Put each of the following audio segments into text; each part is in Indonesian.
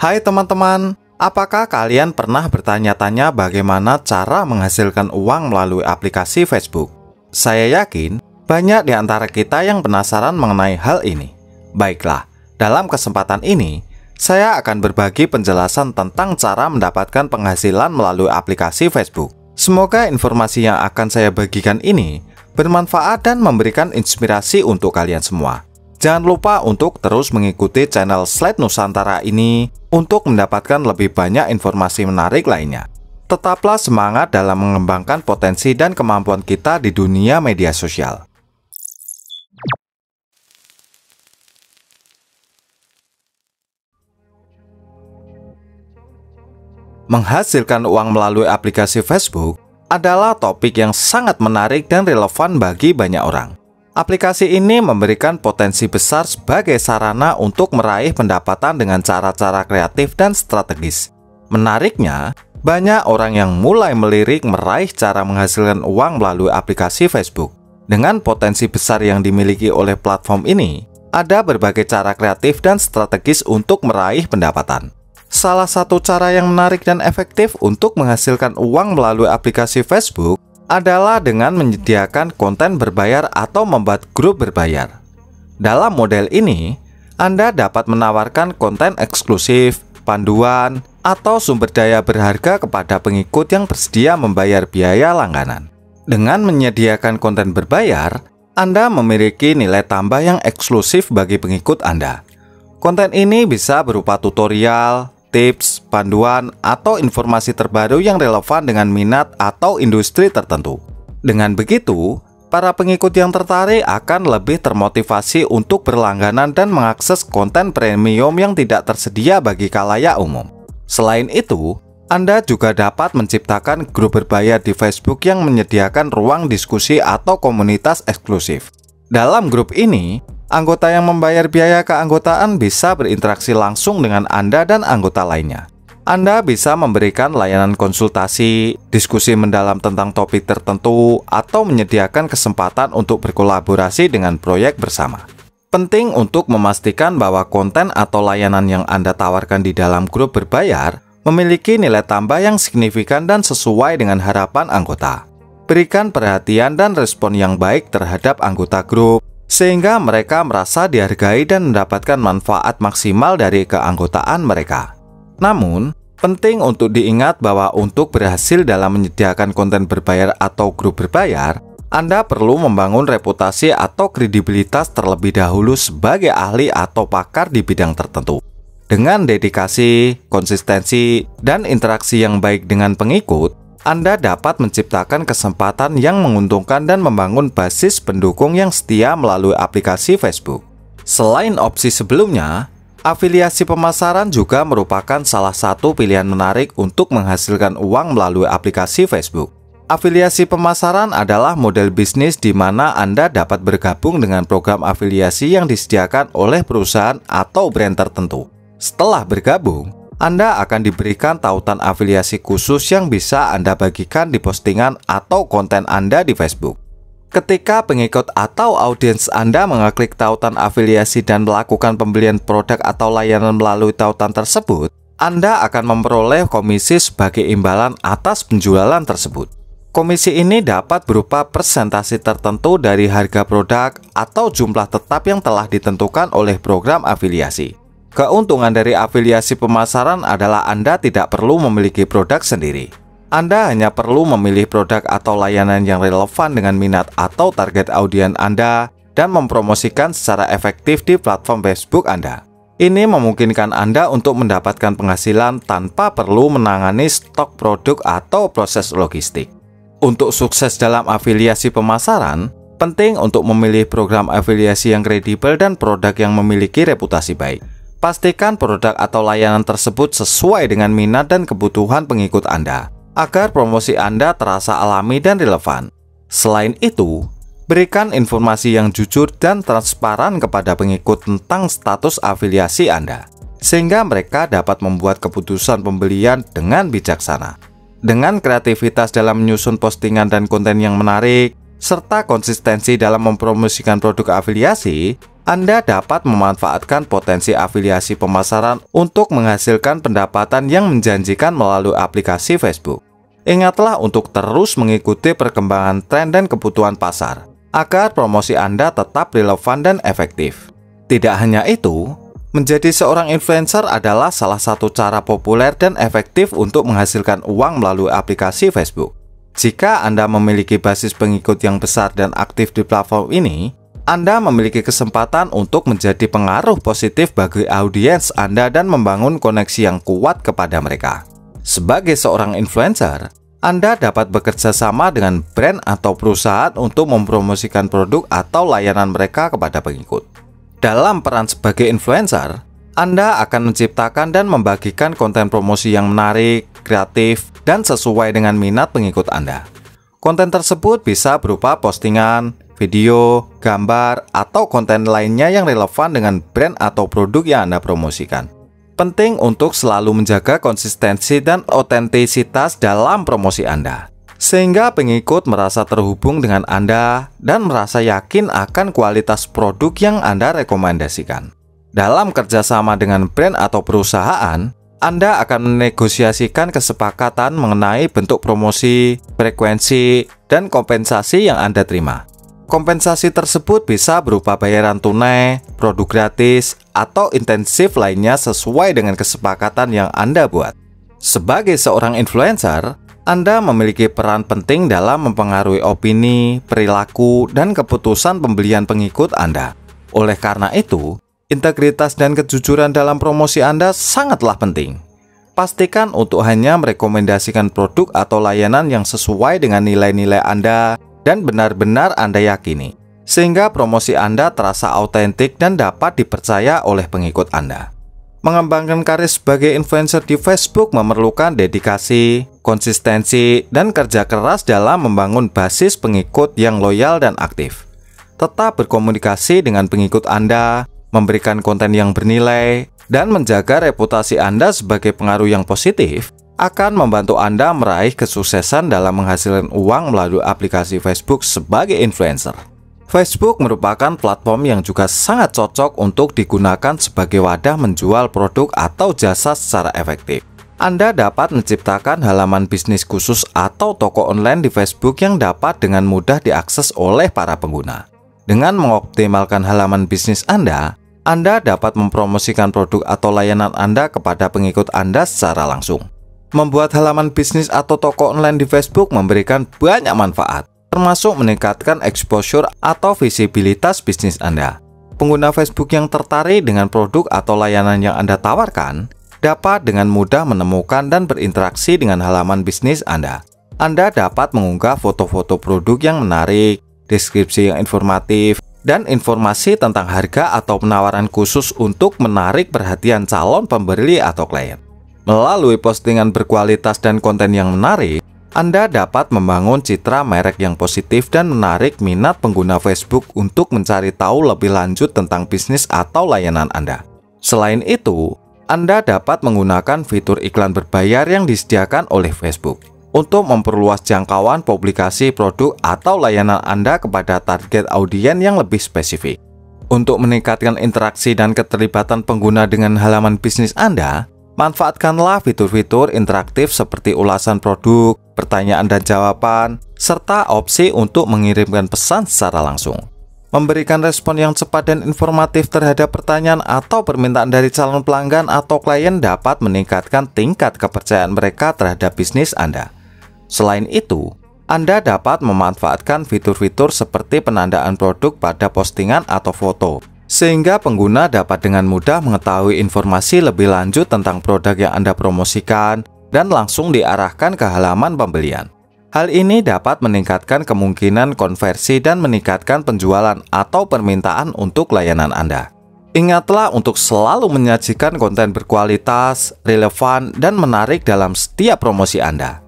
Hai teman-teman, apakah kalian pernah bertanya-tanya bagaimana cara menghasilkan uang melalui aplikasi Facebook? Saya yakin banyak di antara kita yang penasaran mengenai hal ini. Baiklah, dalam kesempatan ini, saya akan berbagi penjelasan tentang cara mendapatkan penghasilan melalui aplikasi Facebook. Semoga informasi yang akan saya bagikan ini bermanfaat dan memberikan inspirasi untuk kalian semua. Jangan lupa untuk terus mengikuti channel Slide Nusantara ini untuk mendapatkan lebih banyak informasi menarik lainnya. Tetaplah semangat dalam mengembangkan potensi dan kemampuan kita di dunia media sosial. Menghasilkan uang melalui aplikasi Facebook adalah topik yang sangat menarik dan relevan bagi banyak orang. Aplikasi ini memberikan potensi besar sebagai sarana untuk meraih pendapatan dengan cara-cara kreatif dan strategis. Menariknya, banyak orang yang mulai melirik meraih cara menghasilkan uang melalui aplikasi Facebook. Dengan potensi besar yang dimiliki oleh platform ini, ada berbagai cara kreatif dan strategis untuk meraih pendapatan. Salah satu cara yang menarik dan efektif untuk menghasilkan uang melalui aplikasi Facebook adalah dengan menyediakan konten berbayar atau membuat grup berbayar. Dalam model ini, Anda dapat menawarkan konten eksklusif, panduan, atau sumber daya berharga kepada pengikut yang bersedia membayar biaya langganan. Dengan menyediakan konten berbayar, Anda memiliki nilai tambah yang eksklusif bagi pengikut Anda. Konten ini bisa berupa tutorial, tips, panduan, atau informasi terbaru yang relevan dengan minat atau industri tertentu. Dengan begitu, para pengikut yang tertarik akan lebih termotivasi untuk berlangganan dan mengakses konten premium yang tidak tersedia bagi khalayak umum. Selain itu, Anda juga dapat menciptakan grup berbayar di Facebook yang menyediakan ruang diskusi atau komunitas eksklusif. Dalam grup ini, anggota yang membayar biaya keanggotaan bisa berinteraksi langsung dengan Anda dan anggota lainnya. Anda bisa memberikan layanan konsultasi, diskusi mendalam tentang topik tertentu, atau menyediakan kesempatan untuk berkolaborasi dengan proyek bersama. Penting untuk memastikan bahwa konten atau layanan yang Anda tawarkan di dalam grup berbayar memiliki nilai tambah yang signifikan dan sesuai dengan harapan anggota. Berikan perhatian dan respon yang baik terhadap anggota grup, sehingga mereka merasa dihargai dan mendapatkan manfaat maksimal dari keanggotaan mereka. Namun, penting untuk diingat bahwa untuk berhasil dalam menyediakan konten berbayar atau grup berbayar, Anda perlu membangun reputasi atau kredibilitas terlebih dahulu sebagai ahli atau pakar di bidang tertentu. Dengan dedikasi, konsistensi, dan interaksi yang baik dengan pengikut, Anda dapat menciptakan kesempatan yang menguntungkan dan membangun basis pendukung yang setia melalui aplikasi Facebook. Selain opsi sebelumnya, afiliasi pemasaran juga merupakan salah satu pilihan menarik untuk menghasilkan uang melalui aplikasi Facebook. Afiliasi pemasaran adalah model bisnis di mana Anda dapat bergabung dengan program afiliasi yang disediakan oleh perusahaan atau brand tertentu. Setelah bergabung, Anda akan diberikan tautan afiliasi khusus yang bisa Anda bagikan di postingan atau konten Anda di Facebook. Ketika pengikut atau audiens Anda mengeklik tautan afiliasi dan melakukan pembelian produk atau layanan melalui tautan tersebut, Anda akan memperoleh komisi sebagai imbalan atas penjualan tersebut. Komisi ini dapat berupa persentase tertentu dari harga produk atau jumlah tetap yang telah ditentukan oleh program afiliasi. Keuntungan dari afiliasi pemasaran adalah Anda tidak perlu memiliki produk sendiri. Anda hanya perlu memilih produk atau layanan yang relevan dengan minat atau target audiens Anda dan mempromosikan secara efektif di platform Facebook Anda. Ini memungkinkan Anda untuk mendapatkan penghasilan tanpa perlu menangani stok produk atau proses logistik. Untuk sukses dalam afiliasi pemasaran, penting untuk memilih program afiliasi yang kredibel dan produk yang memiliki reputasi baik. Pastikan produk atau layanan tersebut sesuai dengan minat dan kebutuhan pengikut Anda, agar promosi Anda terasa alami dan relevan. Selain itu, berikan informasi yang jujur dan transparan kepada pengikut tentang status afiliasi Anda, sehingga mereka dapat membuat keputusan pembelian dengan bijaksana. Dengan kreativitas dalam menyusun postingan dan konten yang menarik, serta konsistensi dalam mempromosikan produk afiliasi, Anda dapat memanfaatkan potensi afiliasi pemasaran untuk menghasilkan pendapatan yang menjanjikan melalui aplikasi Facebook. Ingatlah untuk terus mengikuti perkembangan tren dan kebutuhan pasar, agar promosi Anda tetap relevan dan efektif. Tidak hanya itu, menjadi seorang influencer adalah salah satu cara populer dan efektif untuk menghasilkan uang melalui aplikasi Facebook. Jika Anda memiliki basis pengikut yang besar dan aktif di platform ini, Anda memiliki kesempatan untuk menjadi pengaruh positif bagi audiens Anda dan membangun koneksi yang kuat kepada mereka. Sebagai seorang influencer, Anda dapat bekerja sama dengan brand atau perusahaan untuk mempromosikan produk atau layanan mereka kepada pengikut. Dalam peran sebagai influencer, Anda akan menciptakan dan membagikan konten promosi yang menarik, kreatif, dan sesuai dengan minat pengikut Anda. Konten tersebut bisa berupa postingan, video, gambar, atau konten lainnya yang relevan dengan brand atau produk yang Anda promosikan. Penting untuk selalu menjaga konsistensi dan otentisitas dalam promosi Anda, sehingga pengikut merasa terhubung dengan Anda dan merasa yakin akan kualitas produk yang Anda rekomendasikan. Dalam kerjasama dengan brand atau perusahaan, Anda akan menegosiasikan kesepakatan mengenai bentuk promosi, frekuensi, dan kompensasi yang Anda terima. Kompensasi tersebut bisa berupa bayaran tunai, produk gratis, atau intensif lainnya sesuai dengan kesepakatan yang Anda buat. Sebagai seorang influencer, Anda memiliki peran penting dalam mempengaruhi opini, perilaku, dan keputusan pembelian pengikut Anda. Oleh karena itu, integritas dan kejujuran dalam promosi Anda sangatlah penting. Pastikan untuk hanya merekomendasikan produk atau layanan yang sesuai dengan nilai-nilai Anda dan benar-benar Anda yakini, sehingga promosi Anda terasa autentik dan dapat dipercaya oleh pengikut Anda. Mengembangkan karir sebagai influencer di Facebook memerlukan dedikasi, konsistensi, dan kerja keras dalam membangun basis pengikut yang loyal dan aktif. Tetap berkomunikasi dengan pengikut Anda, memberikan konten yang bernilai, dan menjaga reputasi Anda sebagai pengaruh yang positif akan membantu Anda meraih kesuksesan dalam menghasilkan uang melalui aplikasi Facebook sebagai influencer. Facebook merupakan platform yang juga sangat cocok untuk digunakan sebagai wadah menjual produk atau jasa secara efektif. Anda dapat menciptakan halaman bisnis khusus atau toko online di Facebook yang dapat dengan mudah diakses oleh para pengguna. Dengan mengoptimalkan halaman bisnis Anda dapat mempromosikan produk atau layanan Anda kepada pengikut Anda secara langsung. Membuat halaman bisnis atau toko online di Facebook memberikan banyak manfaat, termasuk meningkatkan exposure atau visibilitas bisnis Anda. Pengguna Facebook yang tertarik dengan produk atau layanan yang Anda tawarkan dapat dengan mudah menemukan dan berinteraksi dengan halaman bisnis Anda. Anda dapat mengunggah foto-foto produk yang menarik, deskripsi yang informatif, dan informasi tentang harga atau penawaran khusus untuk menarik perhatian calon pembeli atau klien. Melalui postingan berkualitas dan konten yang menarik, Anda dapat membangun citra merek yang positif dan menarik minat pengguna Facebook untuk mencari tahu lebih lanjut tentang bisnis atau layanan Anda. Selain itu, Anda dapat menggunakan fitur iklan berbayar yang disediakan oleh Facebook untuk memperluas jangkauan publikasi produk atau layanan Anda kepada target audiens yang lebih spesifik. Untuk meningkatkan interaksi dan keterlibatan pengguna dengan halaman bisnis Anda, manfaatkanlah fitur-fitur interaktif seperti ulasan produk, pertanyaan dan jawaban, serta opsi untuk mengirimkan pesan secara langsung. Memberikan respon yang cepat dan informatif terhadap pertanyaan atau permintaan dari calon pelanggan atau klien dapat meningkatkan tingkat kepercayaan mereka terhadap bisnis Anda. Selain itu, Anda dapat memanfaatkan fitur-fitur seperti penandaan produk pada postingan atau foto, sehingga pengguna dapat dengan mudah mengetahui informasi lebih lanjut tentang produk yang Anda promosikan dan langsung diarahkan ke halaman pembelian. Hal ini dapat meningkatkan kemungkinan konversi dan meningkatkan penjualan atau permintaan untuk layanan Anda. Ingatlah untuk selalu menyajikan konten berkualitas, relevan, dan menarik dalam setiap promosi Anda.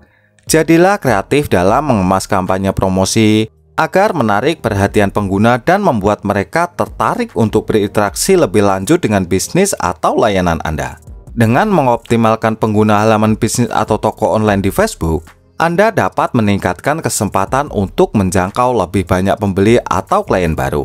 Jadilah kreatif dalam mengemas kampanye promosi, agar menarik perhatian pengguna dan membuat mereka tertarik untuk berinteraksi lebih lanjut dengan bisnis atau layanan Anda. Dengan mengoptimalkan pengguna halaman bisnis atau toko online di Facebook, Anda dapat meningkatkan kesempatan untuk menjangkau lebih banyak pembeli atau klien baru.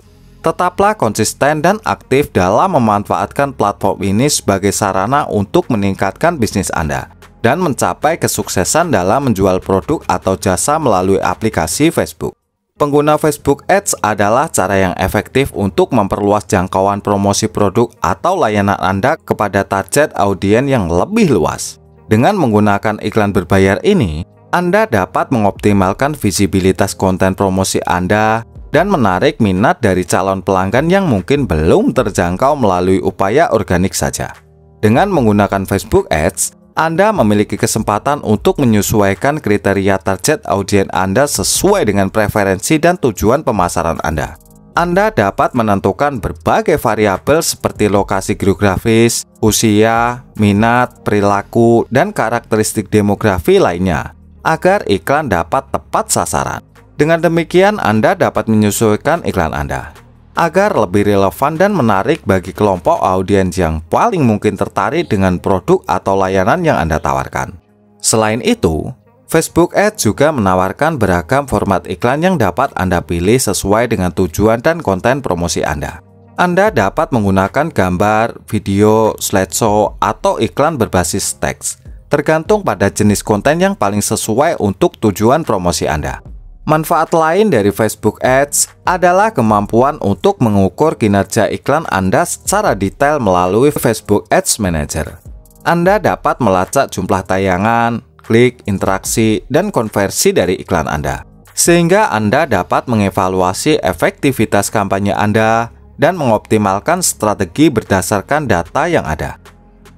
Tetaplah konsisten dan aktif dalam memanfaatkan platform ini sebagai sarana untuk meningkatkan bisnis Anda dan mencapai kesuksesan dalam menjual produk atau jasa melalui aplikasi Facebook. Pengguna Facebook Ads adalah cara yang efektif untuk memperluas jangkauan promosi produk atau layanan Anda kepada target audiens yang lebih luas. Dengan menggunakan iklan berbayar ini, Anda dapat mengoptimalkan visibilitas konten promosi Anda dan menarik minat dari calon pelanggan yang mungkin belum terjangkau melalui upaya organik saja. Dengan menggunakan Facebook Ads, Anda memiliki kesempatan untuk menyesuaikan kriteria target audiens Anda sesuai dengan preferensi dan tujuan pemasaran Anda. Anda dapat menentukan berbagai variabel seperti lokasi geografis, usia, minat, perilaku, dan karakteristik demografi lainnya, agar iklan dapat tepat sasaran. Dengan demikian, Anda dapat menyesuaikan iklan Anda agar lebih relevan dan menarik bagi kelompok audiens yang paling mungkin tertarik dengan produk atau layanan yang Anda tawarkan. Selain itu, Facebook Ads juga menawarkan beragam format iklan yang dapat Anda pilih sesuai dengan tujuan dan konten promosi Anda. Anda dapat menggunakan gambar, video, slideshow, atau iklan berbasis teks, tergantung pada jenis konten yang paling sesuai untuk tujuan promosi Anda. Manfaat lain dari Facebook Ads adalah kemampuan untuk mengukur kinerja iklan Anda secara detail melalui Facebook Ads Manager. Anda dapat melacak jumlah tayangan, klik, interaksi, dan konversi dari iklan Anda, sehingga Anda dapat mengevaluasi efektivitas kampanye Anda dan mengoptimalkan strategi berdasarkan data yang ada.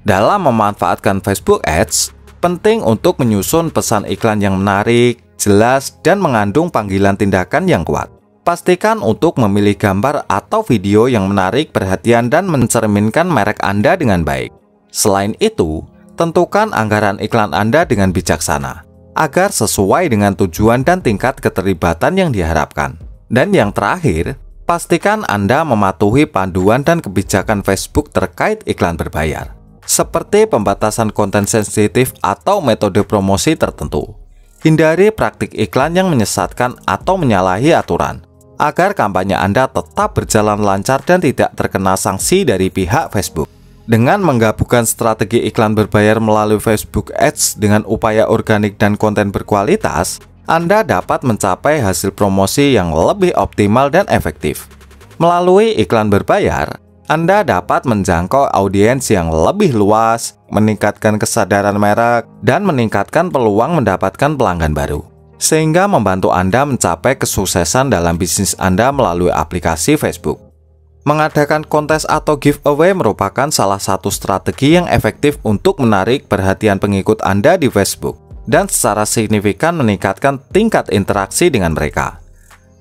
Dalam memanfaatkan Facebook Ads, penting untuk menyusun pesan iklan yang menarik, jelas, dan mengandung panggilan tindakan yang kuat. Pastikan untuk memilih gambar atau video yang menarik perhatian dan mencerminkan merek Anda dengan baik. Selain itu, tentukan anggaran iklan Anda dengan bijaksana, agar sesuai dengan tujuan dan tingkat keterlibatan yang diharapkan. Dan yang terakhir, pastikan Anda mematuhi panduan dan kebijakan Facebook terkait iklan berbayar, seperti pembatasan konten sensitif atau metode promosi tertentu. Hindari praktik iklan yang menyesatkan atau menyalahi aturan, agar kampanye Anda tetap berjalan lancar dan tidak terkena sanksi dari pihak Facebook. Dengan menggabungkan strategi iklan berbayar melalui Facebook Ads dengan upaya organik dan konten berkualitas, Anda dapat mencapai hasil promosi yang lebih optimal dan efektif. Melalui iklan berbayar, Anda dapat menjangkau audiens yang lebih luas, meningkatkan kesadaran merek, dan meningkatkan peluang mendapatkan pelanggan baru, sehingga membantu Anda mencapai kesuksesan dalam bisnis Anda melalui aplikasi Facebook. Mengadakan kontes atau giveaway merupakan salah satu strategi yang efektif untuk menarik perhatian pengikut Anda di Facebook dan secara signifikan meningkatkan tingkat interaksi dengan mereka.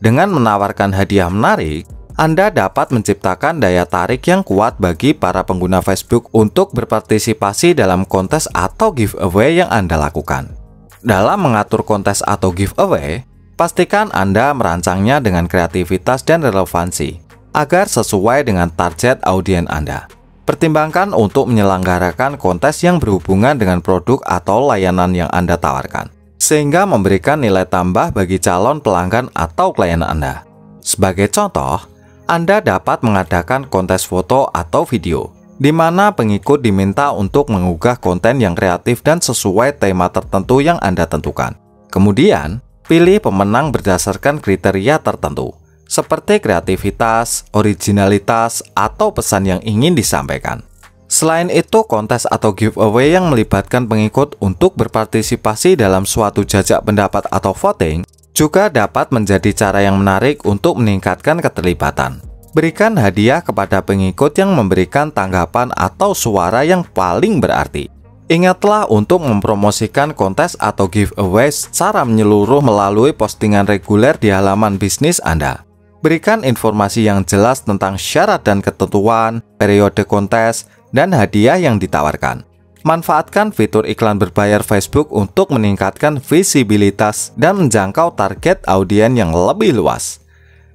Dengan menawarkan hadiah menarik, Anda dapat menciptakan daya tarik yang kuat bagi para pengguna Facebook untuk berpartisipasi dalam kontes atau giveaway yang Anda lakukan. Dalam mengatur kontes atau giveaway, pastikan Anda merancangnya dengan kreativitas dan relevansi, agar sesuai dengan target audiens Anda. Pertimbangkan untuk menyelenggarakan kontes yang berhubungan dengan produk atau layanan yang Anda tawarkan, sehingga memberikan nilai tambah bagi calon pelanggan atau klien Anda. Sebagai contoh, Anda dapat mengadakan kontes foto atau video, di mana pengikut diminta untuk mengunggah konten yang kreatif dan sesuai tema tertentu yang Anda tentukan. Kemudian, pilih pemenang berdasarkan kriteria tertentu, seperti kreativitas, originalitas, atau pesan yang ingin disampaikan. Selain itu, kontes atau giveaway yang melibatkan pengikut untuk berpartisipasi dalam suatu jajak pendapat atau voting juga dapat menjadi cara yang menarik untuk meningkatkan keterlibatan. Berikan hadiah kepada pengikut yang memberikan tanggapan atau suara yang paling berarti. Ingatlah untuk mempromosikan kontes atau giveaway secara menyeluruh melalui postingan reguler di halaman bisnis Anda. Berikan informasi yang jelas tentang syarat dan ketentuan, periode kontes, dan hadiah yang ditawarkan. Manfaatkan fitur iklan berbayar Facebook untuk meningkatkan visibilitas dan menjangkau target audiens yang lebih luas.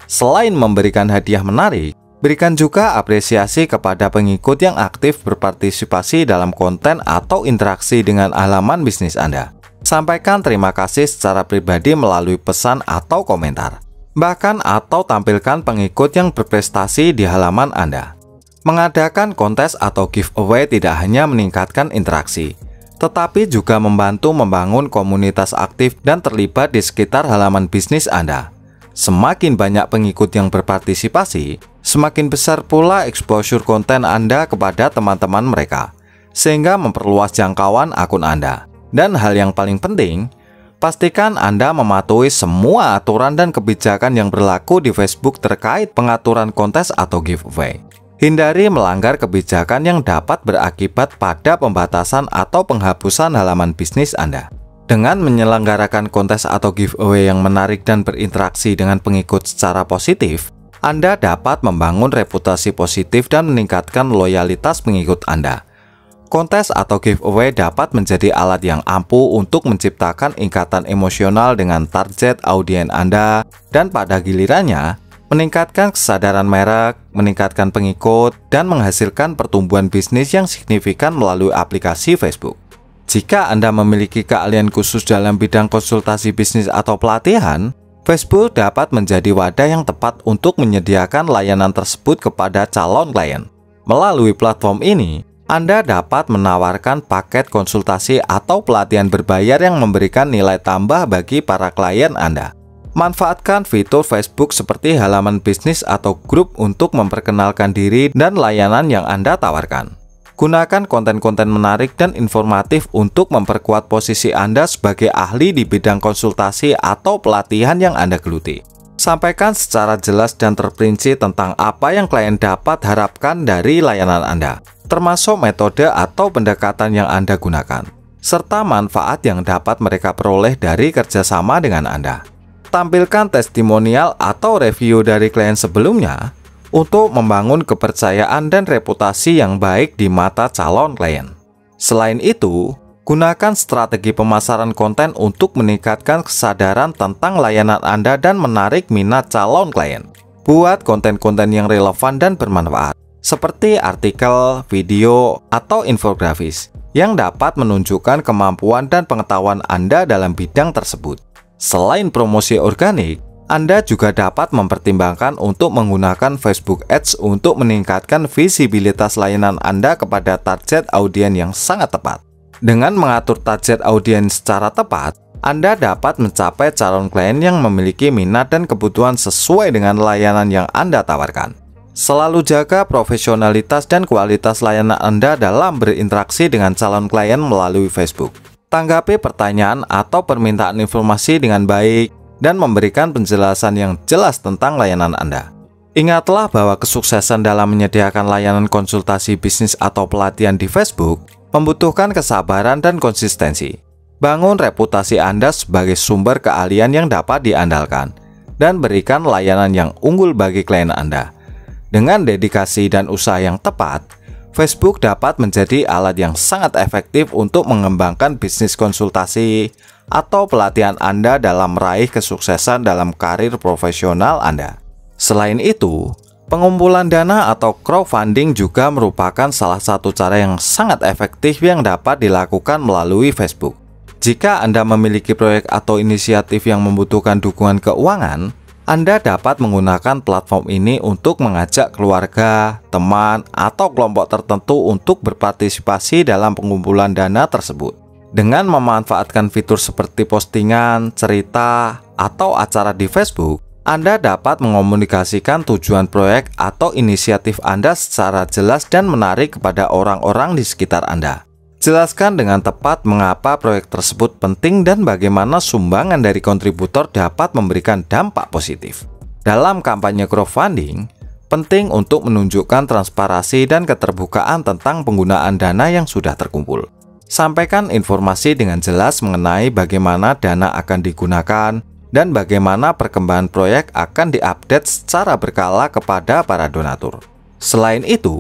Selain memberikan hadiah menarik, berikan juga apresiasi kepada pengikut yang aktif berpartisipasi dalam konten atau interaksi dengan halaman bisnis Anda. Sampaikan terima kasih secara pribadi melalui pesan atau komentar. bahkan atau tampilkan pengikut yang berprestasi di halaman Anda. Mengadakan kontes atau giveaway tidak hanya meningkatkan interaksi, tetapi juga membantu membangun komunitas aktif dan terlibat di sekitar halaman bisnis Anda. Semakin banyak pengikut yang berpartisipasi, semakin besar pula exposure konten Anda kepada teman-teman mereka, sehingga memperluas jangkauan akun Anda. Dan hal yang paling penting, pastikan Anda mematuhi semua aturan dan kebijakan yang berlaku di Facebook terkait pengaturan kontes atau giveaway. Hindari melanggar kebijakan yang dapat berakibat pada pembatasan atau penghapusan halaman bisnis Anda. Dengan menyelenggarakan kontes atau giveaway yang menarik dan berinteraksi dengan pengikut secara positif, Anda dapat membangun reputasi positif dan meningkatkan loyalitas pengikut Anda. Kontes atau giveaway dapat menjadi alat yang ampuh untuk menciptakan ikatan emosional dengan target audiens Anda dan pada gilirannya, meningkatkan kesadaran merek, meningkatkan pengikut, dan menghasilkan pertumbuhan bisnis yang signifikan melalui aplikasi Facebook. Jika Anda memiliki keahlian khusus dalam bidang konsultasi bisnis atau pelatihan, Facebook dapat menjadi wadah yang tepat untuk menyediakan layanan tersebut kepada calon klien. Melalui platform ini, Anda dapat menawarkan paket konsultasi atau pelatihan berbayar yang memberikan nilai tambah bagi para klien Anda. Manfaatkan fitur Facebook seperti halaman bisnis atau grup untuk memperkenalkan diri dan layanan yang Anda tawarkan. Gunakan konten-konten menarik dan informatif untuk memperkuat posisi Anda sebagai ahli di bidang konsultasi atau pelatihan yang Anda geluti. Sampaikan secara jelas dan terperinci tentang apa yang klien dapat harapkan dari layanan Anda, termasuk metode atau pendekatan yang Anda gunakan, serta manfaat yang dapat mereka peroleh dari kerjasama dengan Anda. Tampilkan testimonial atau review dari klien sebelumnya untuk membangun kepercayaan dan reputasi yang baik di mata calon klien. Selain itu, gunakan strategi pemasaran konten untuk meningkatkan kesadaran tentang layanan Anda dan menarik minat calon klien. Buat konten-konten yang relevan dan bermanfaat, seperti artikel, video, atau infografis yang dapat menunjukkan kemampuan dan pengetahuan Anda dalam bidang tersebut. Selain promosi organik, Anda juga dapat mempertimbangkan untuk menggunakan Facebook Ads untuk meningkatkan visibilitas layanan Anda kepada target audiens yang sangat tepat. Dengan mengatur target audiens secara tepat, Anda dapat mencapai calon klien yang memiliki minat dan kebutuhan sesuai dengan layanan yang Anda tawarkan. Selalu jaga profesionalitas dan kualitas layanan Anda dalam berinteraksi dengan calon klien melalui Facebook. Tanggapi pertanyaan atau permintaan informasi dengan baik dan memberikan penjelasan yang jelas tentang layanan Anda. Ingatlah bahwa kesuksesan dalam menyediakan layanan konsultasi bisnis atau pelatihan di Facebook membutuhkan kesabaran dan konsistensi. Bangun reputasi Anda sebagai sumber keahlian yang dapat diandalkan dan berikan layanan yang unggul bagi klien Anda. Dengan dedikasi dan usaha yang tepat, Facebook dapat menjadi alat yang sangat efektif untuk mengembangkan bisnis konsultasi atau pelatihan Anda dalam meraih kesuksesan dalam karir profesional Anda. Selain itu, pengumpulan dana atau crowdfunding juga merupakan salah satu cara yang sangat efektif yang dapat dilakukan melalui Facebook. Jika Anda memiliki proyek atau inisiatif yang membutuhkan dukungan keuangan, Anda dapat menggunakan platform ini untuk mengajak keluarga, teman, atau kelompok tertentu untuk berpartisipasi dalam pengumpulan dana tersebut. Dengan memanfaatkan fitur seperti postingan, cerita, atau acara di Facebook, Anda dapat mengomunikasikan tujuan proyek atau inisiatif Anda secara jelas dan menarik kepada orang-orang di sekitar Anda. Jelaskan dengan tepat mengapa proyek tersebut penting dan bagaimana sumbangan dari kontributor dapat memberikan dampak positif. Dalam kampanye crowdfunding, penting untuk menunjukkan transparansi dan keterbukaan tentang penggunaan dana yang sudah terkumpul. Sampaikan informasi dengan jelas mengenai bagaimana dana akan digunakan dan bagaimana perkembangan proyek akan diupdate secara berkala kepada para donatur. Selain itu,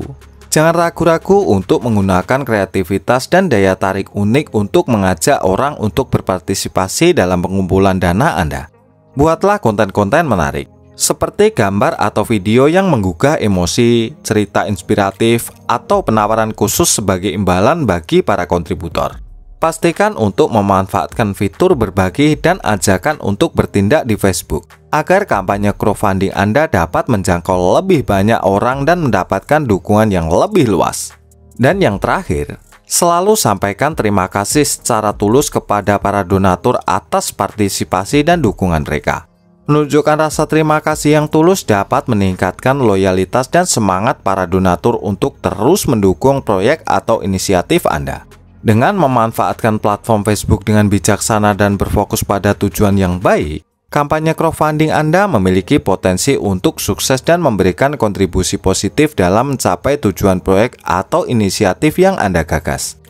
jangan ragu-ragu untuk menggunakan kreativitas dan daya tarik unik untuk mengajak orang untuk berpartisipasi dalam pengumpulan dana Anda. Buatlah konten-konten menarik, seperti gambar atau video yang menggugah emosi, cerita inspiratif, atau penawaran khusus sebagai imbalan bagi para kontributor. Pastikan untuk memanfaatkan fitur berbagi dan ajakan untuk bertindak di Facebook agar kampanye crowdfunding Anda dapat menjangkau lebih banyak orang dan mendapatkan dukungan yang lebih luas. Dan yang terakhir, selalu sampaikan terima kasih secara tulus kepada para donatur atas partisipasi dan dukungan mereka. Menunjukkan rasa terima kasih yang tulus dapat meningkatkan loyalitas dan semangat para donatur untuk terus mendukung proyek atau inisiatif Anda. Dengan memanfaatkan platform Facebook dengan bijaksana dan berfokus pada tujuan yang baik, kampanye crowdfunding Anda memiliki potensi untuk sukses dan memberikan kontribusi positif dalam mencapai tujuan proyek atau inisiatif yang Anda gagas.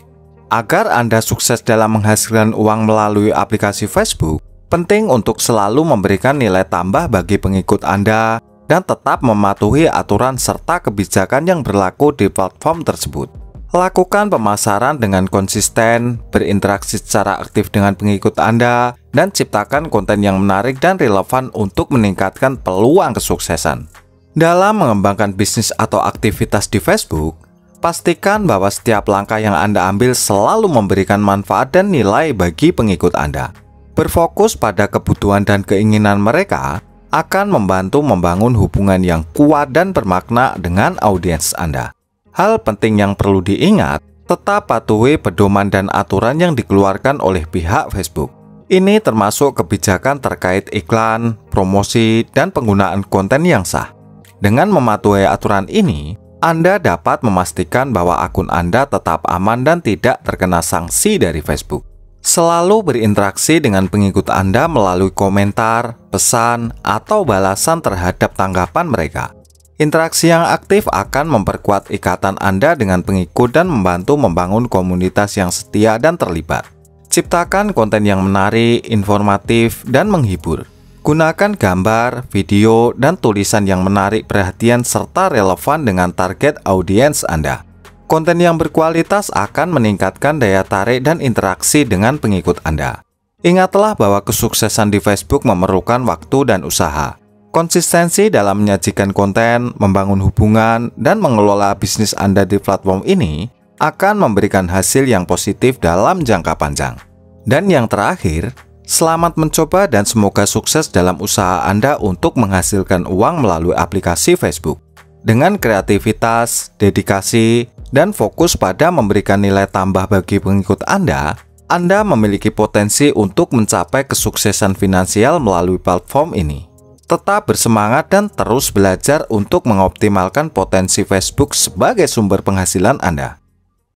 Agar Anda sukses dalam menghasilkan uang melalui aplikasi Facebook, penting untuk selalu memberikan nilai tambah bagi pengikut Anda dan tetap mematuhi aturan serta kebijakan yang berlaku di platform tersebut. Lakukan pemasaran dengan konsisten, berinteraksi secara aktif dengan pengikut Anda, dan ciptakan konten yang menarik dan relevan untuk meningkatkan peluang kesuksesan. Dalam mengembangkan bisnis atau aktivitas di Facebook, pastikan bahwa setiap langkah yang Anda ambil selalu memberikan manfaat dan nilai bagi pengikut Anda. Berfokus pada kebutuhan dan keinginan mereka akan membantu membangun hubungan yang kuat dan bermakna dengan audiens Anda. Hal penting yang perlu diingat, tetap patuhi pedoman dan aturan yang dikeluarkan oleh pihak Facebook. Ini termasuk kebijakan terkait iklan, promosi, dan penggunaan konten yang sah. Dengan mematuhi aturan ini, Anda dapat memastikan bahwa akun Anda tetap aman dan tidak terkena sanksi dari Facebook. Selalu berinteraksi dengan pengikut Anda melalui komentar, pesan, atau balasan terhadap tanggapan mereka. Interaksi yang aktif akan memperkuat ikatan Anda dengan pengikut dan membantu membangun komunitas yang setia dan terlibat. Ciptakan konten yang menarik, informatif, dan menghibur. Gunakan gambar, video, dan tulisan yang menarik perhatian serta relevan dengan target audiens Anda. Konten yang berkualitas akan meningkatkan daya tarik dan interaksi dengan pengikut Anda. Ingatlah bahwa kesuksesan di Facebook memerlukan waktu dan usaha. Konsistensi dalam menyajikan konten, membangun hubungan, dan mengelola bisnis Anda di platform ini akan memberikan hasil yang positif dalam jangka panjang. Dan yang terakhir, selamat mencoba dan semoga sukses dalam usaha Anda untuk menghasilkan uang melalui aplikasi Facebook. Dengan kreativitas, dedikasi, dan fokus pada memberikan nilai tambah bagi pengikut Anda, Anda memiliki potensi untuk mencapai kesuksesan finansial melalui platform ini. Tetap bersemangat dan terus belajar untuk mengoptimalkan potensi Facebook sebagai sumber penghasilan Anda.